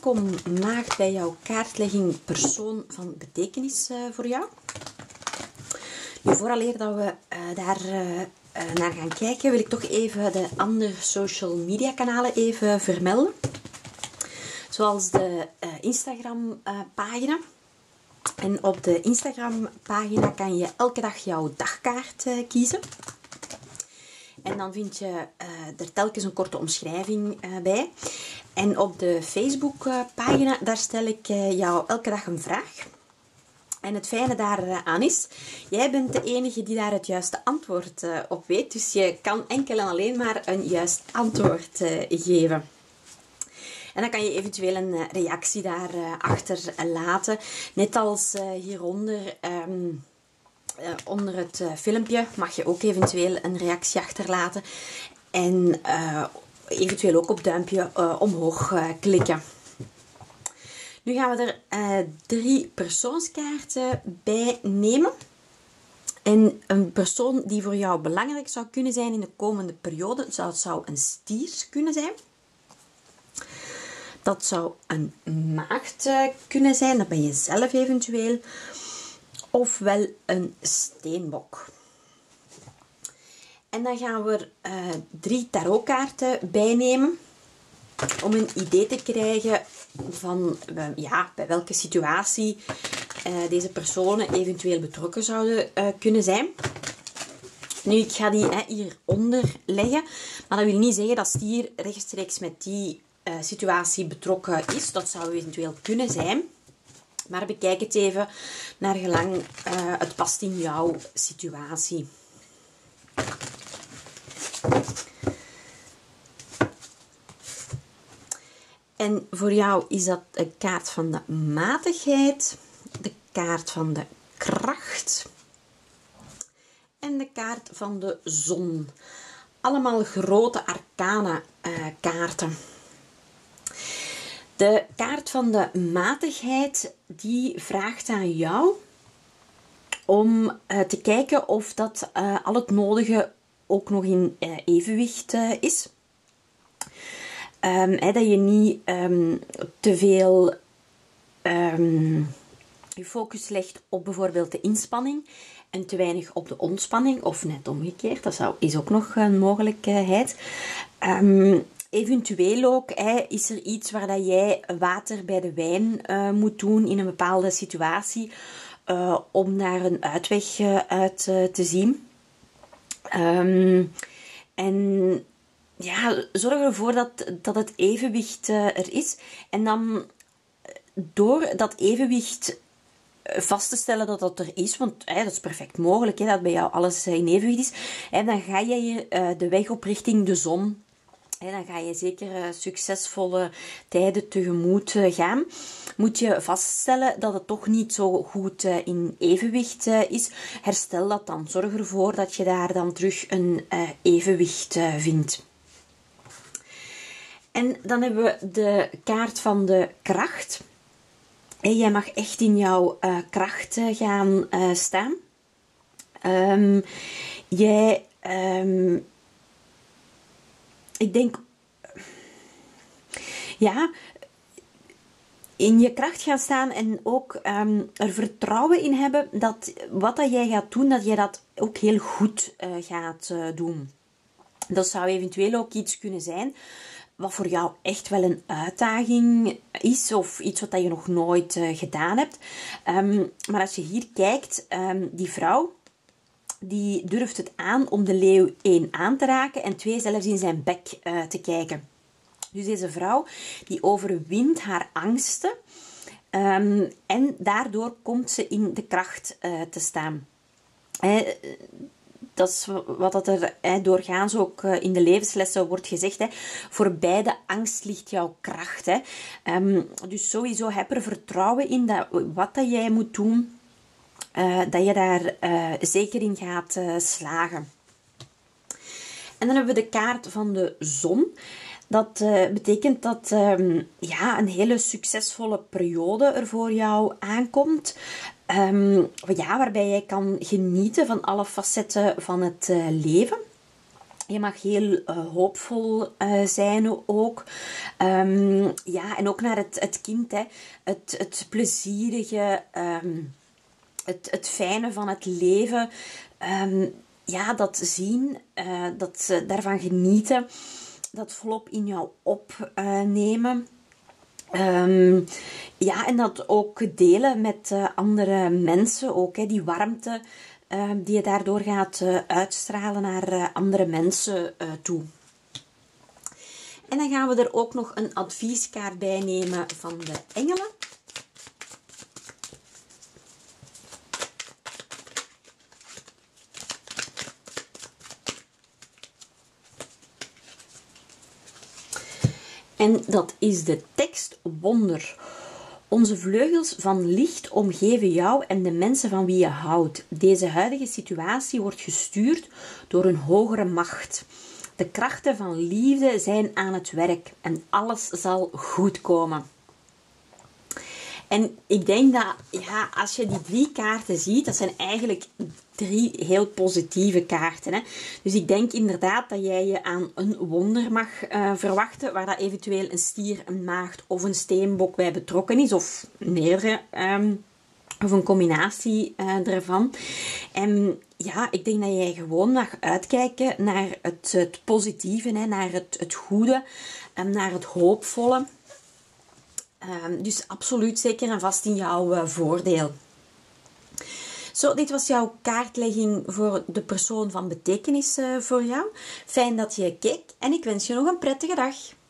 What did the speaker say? Kom maakt bij jouw kaartlegging persoon van betekenis voor jou. Nu, vooraleer dat we daar naar gaan kijken, wil ik toch even de andere social media kanalen even vermelden. Zoals de Instagram pagina. En op de Instagram pagina kan je elke dag jouw dagkaart kiezen. En dan vind je er telkens een korte omschrijving bij. En op de Facebook pagina, daar stel ik jou elke dag een vraag. En het fijne daaraan is, jij bent de enige die daar het juiste antwoord op weet. Dus je kan enkel en alleen maar een juist antwoord geven. En dan kan je eventueel een reactie daar achter laten. Net als hieronder, onder het filmpje, mag je ook eventueel een reactie achterlaten. En eventueel ook op duimpje omhoog klikken. Nu gaan we er 3 persoonskaarten bij nemen. En een persoon die voor jou belangrijk zou kunnen zijn in de komende periode, zou een stier kunnen zijn. Dat zou een maagd kunnen zijn, dat ben je zelf eventueel. Ofwel een steenbok. En dan gaan we er 3 tarotkaarten bij nemen. Om een idee te krijgen van ja, bij welke situatie deze personen eventueel betrokken zouden kunnen zijn. Nu, ik ga die hieronder leggen. Maar dat wil niet zeggen dat stier rechtstreeks met die situatie betrokken is. Dat zou eventueel kunnen zijn. Maar bekijk het even naar gelang het past in jouw situatie. En voor jou is dat de kaart van de matigheid, de kaart van de kracht en de kaart van de zon. Allemaal grote arcana kaarten. De kaart van de matigheid die vraagt aan jou om te kijken of dat al het nodige ook nog in evenwicht is. Dat je niet te veel je focus legt op bijvoorbeeld de inspanning en te weinig op de ontspanning. Of net omgekeerd, dat is ook nog een mogelijkheid. Eventueel ook, is er iets waar dat jij water bij de wijn moet doen in een bepaalde situatie om daar een uitweg uit te zien. En ja, zorg ervoor dat het evenwicht er is. En dan door dat evenwicht vast te stellen dat dat er is, want dat is perfect mogelijk, dat bij jou alles in evenwicht is. En dan ga je de weg op richting de zon. En dan ga je zeker succesvolle tijden tegemoet gaan. Moet je vaststellen dat het toch niet zo goed in evenwicht is. Herstel dat dan. Zorg ervoor dat je daar dan terug een evenwicht vindt. En dan hebben we de kaart van de kracht. En jij mag echt in jouw kracht gaan staan. Ik denk, ja, in je kracht gaan staan en ook er vertrouwen in hebben dat wat dat jij gaat doen, dat jij dat ook heel goed gaat doen. Dat zou eventueel ook iets kunnen zijn wat voor jou echt wel een uitdaging is of iets wat je nog nooit gedaan hebt. Maar als je hier kijkt, die vrouw, die durft het aan om de leeuw 1 aan te raken en 2 zelfs in zijn bek te kijken. Dus deze vrouw die overwint haar angsten en daardoor komt ze in de kracht te staan. Dat is wat er doorgaans ook in de levenslessen wordt gezegd. Voorbij de angst ligt jouw kracht. Dus sowieso heb er vertrouwen in dat wat dat jij moet doen. Dat je daar zeker in gaat slagen. En dan hebben we de kaart van de zon. Dat betekent dat een hele succesvolle periode er voor jou aankomt. Waarbij jij kan genieten van alle facetten van het leven. Je mag heel hoopvol zijn ook. Ja, en ook naar het kind, hè. Het plezierige, het fijne van het leven. Ja, dat zien, daarvan genieten. Dat volop in jou opnemen. Ja, en dat ook delen met andere mensen ook, hè, die warmte die je daardoor gaat uitstralen naar andere mensen toe. En dan gaan we er ook nog een advieskaart bij nemen van de engelen. En dat is de tekst Wonder. Onze vleugels van licht omgeven jou en de mensen van wie je houdt. Deze huidige situatie wordt gestuurd door een hogere macht. De krachten van liefde zijn aan het werk en alles zal goed komen. En ik denk dat, ja, als je die drie kaarten ziet, dat zijn eigenlijk drie heel positieve kaarten, hè? Dus ik denk inderdaad dat jij je aan een wonder mag verwachten, waar dat eventueel een stier, een maagd of een steenbok bij betrokken is, of meerdere, of een combinatie daarvan. En ja, ik denk dat jij gewoon mag uitkijken naar het positieve, hè? Naar het goede, naar het hoopvolle. Dus absoluut zeker en vast in jouw voordeel. Zo, dit was jouw kaartlegging voor de persoon van betekenis voor jou. Fijn dat je keek en ik wens je nog een prettige dag.